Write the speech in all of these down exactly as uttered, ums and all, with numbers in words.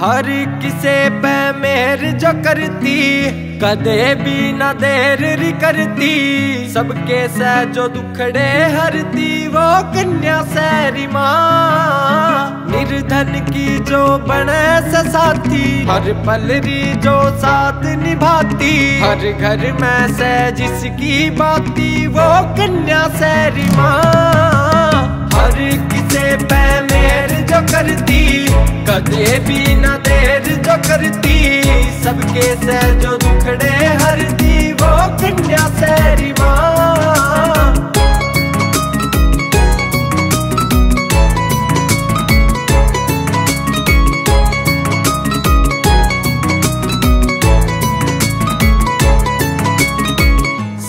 हर किसे पे मेहर जो करती कदे भी ना देर री करती, सबके से जो दुखड़े हरती वो कन्या से री माँ। निर्धन की जो बने साथी हर पलरी जो साथ निभाती, हर घर में से जिसकी बाती वो कन्या से री माँ। हर किसे पे मेहर जो करती कदे भी ना देर जो करती, सबके से जो दुखड़े हरती वो कन्या से री माँ।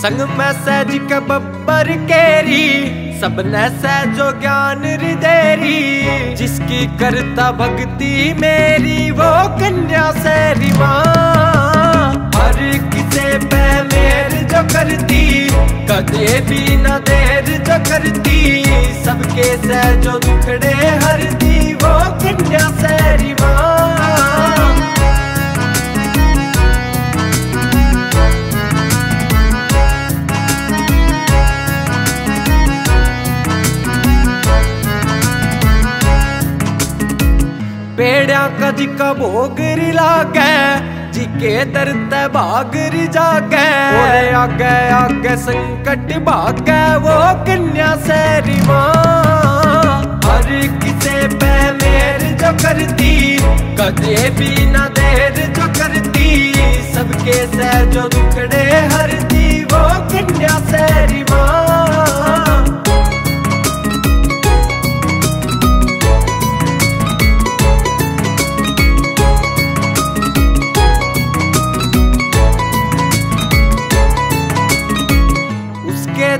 संग में सहज कब्बर केरी सबने सहजो ज्ञान रिदेरी, जिसकी करता भक्ति मेरी वो कन्या से री माँ। हर किसे पे मेहर जो करती कदे भी ना देर जो करती, सबके सहजो दुखड़े हरती वो कन्या से री माँ। पेड़ा का जिका भोग लागे जिके दर्द भाग जागे, आगे आगे संकट भागे वो कन्या से री माँ। हर किसे पे मेहर जो करती कदे भी ना देर जो करती, सबके से जो दुखड़े हरती वो कन्या से री माँ।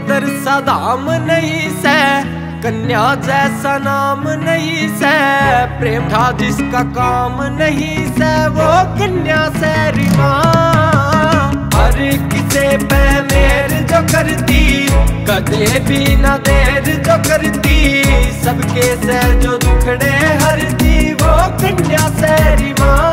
दर सदाम नहीं से कन्या जैसा नाम नहीं से, प्रेम था जिसका काम नहीं से वो कन्या से री माँ। हर किसे पे मेहर जो करती कदे भी ना देर जो करती, सबके से जो दुखड़े हरती वो कन्या से री माँ।